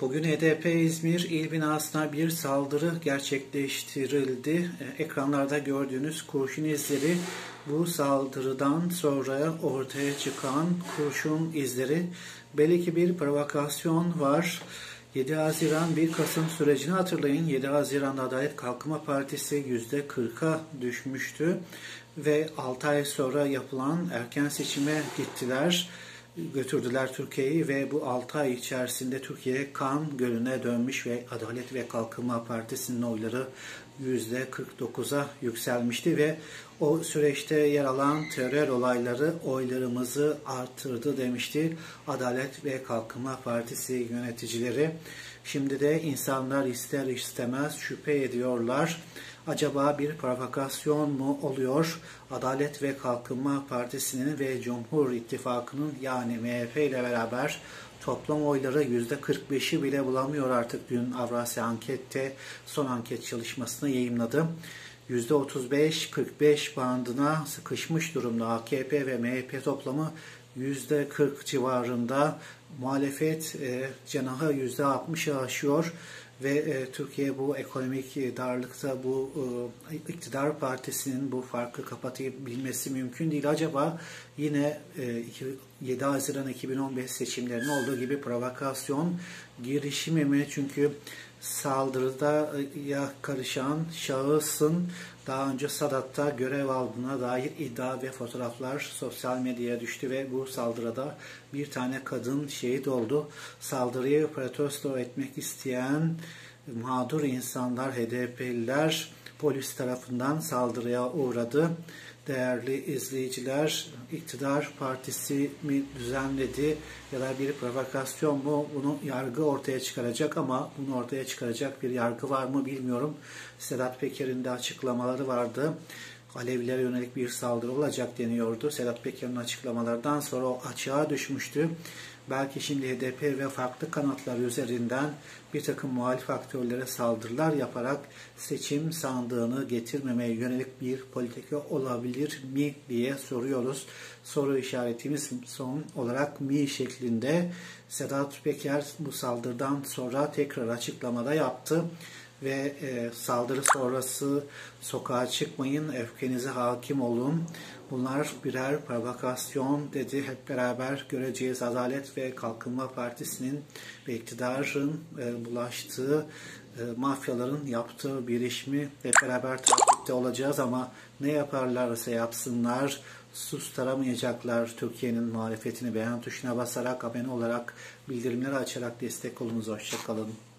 Bugün HDP İzmir il binasına bir saldırı gerçekleştirildi. Ekranlarda gördüğünüz kurşun izleri, bu saldırıdan sonra ortaya çıkan kurşun izleri. Belli ki bir provokasyon var. 7 Haziran 1 Kasım sürecini hatırlayın. 7 Haziran'da Adalet Kalkınma Partisi %40'a düşmüştü ve 6 ay sonra yapılan erken seçime gittiler. Götürdüler Türkiye'yi ve bu 6 ay içerisinde Türkiye kan gölüne dönmüş ve Adalet ve Kalkınma Partisi'nin oyları %49'a yükselmişti ve o süreçte yer alan terör olayları oylarımızı artırdı demişti Adalet ve Kalkınma Partisi yöneticileri. Şimdi de insanlar ister istemez şüphe ediyorlar. Acaba bir provokasyon mu oluyor? Adalet ve Kalkınma Partisi'nin ve Cumhur İttifakı'nın yani MHP ile beraber toplam oyları %45'i bile bulamıyor artık. Dün Avrasya ankette son anket çalışmasını yayımladı. %35-45 bandına sıkışmış durumda AKP ve MHP, toplamı %40 civarında. Muhalefet cenahı %60'ı aşıyor ve Türkiye bu ekonomik darlıkta bu iktidar partisinin bu farkı kapatabilmesi mümkün değil. Acaba yine 7 Haziran 2015 seçimlerinin olduğu gibi provokasyon girişimi mi? Çünkü saldırıda karışan şahısın daha önce Sadat'ta görev aldığına dair iddia ve fotoğraflar sosyal medyaya düştü ve bu saldırıda bir tane kadın şehit oldu. Saldırıyı protesto etmek isteyen mağdur insanlar, HDP'liler polis tarafından saldırıya uğradı. Değerli izleyiciler, iktidar partisi mi düzenledi ya da bir provokasyon mu, bunu yargı ortaya çıkaracak ama bunu ortaya çıkaracak bir yargı var mı bilmiyorum. Sedat Peker'in de açıklamaları vardı. Alevilere yönelik bir saldırı olacak deniyordu. Sedat Peker'in açıklamalardan sonra o açığa düşmüştü. Belki şimdi HDP ve farklı kanatlar üzerinden bir takım muhalif aktörlere saldırılar yaparak seçim sandığını getirmemeye yönelik bir politika olabilir mi diye soruyoruz. Soru işaretimiz son olarak mi şeklinde. Sedat Peker bu saldırıdan sonra tekrar açıklamada yaptı ve saldırı sonrası sokağa çıkmayın, öfkenize hakim olun. Bunlar birer provokasyon dedi. Hep beraber göreceğiz. Adalet ve Kalkınma Partisi'nin ve iktidarın bulaştığı, mafyaların yaptığı bir iş mi? Hep beraber takipte olacağız ama ne yaparlarsa yapsınlar sustaramayacaklar Türkiye'nin muhalefetini. Beğen tuşuna basarak, abone olarak, bildirimleri açarak destek olunuz. Hoşça kalın.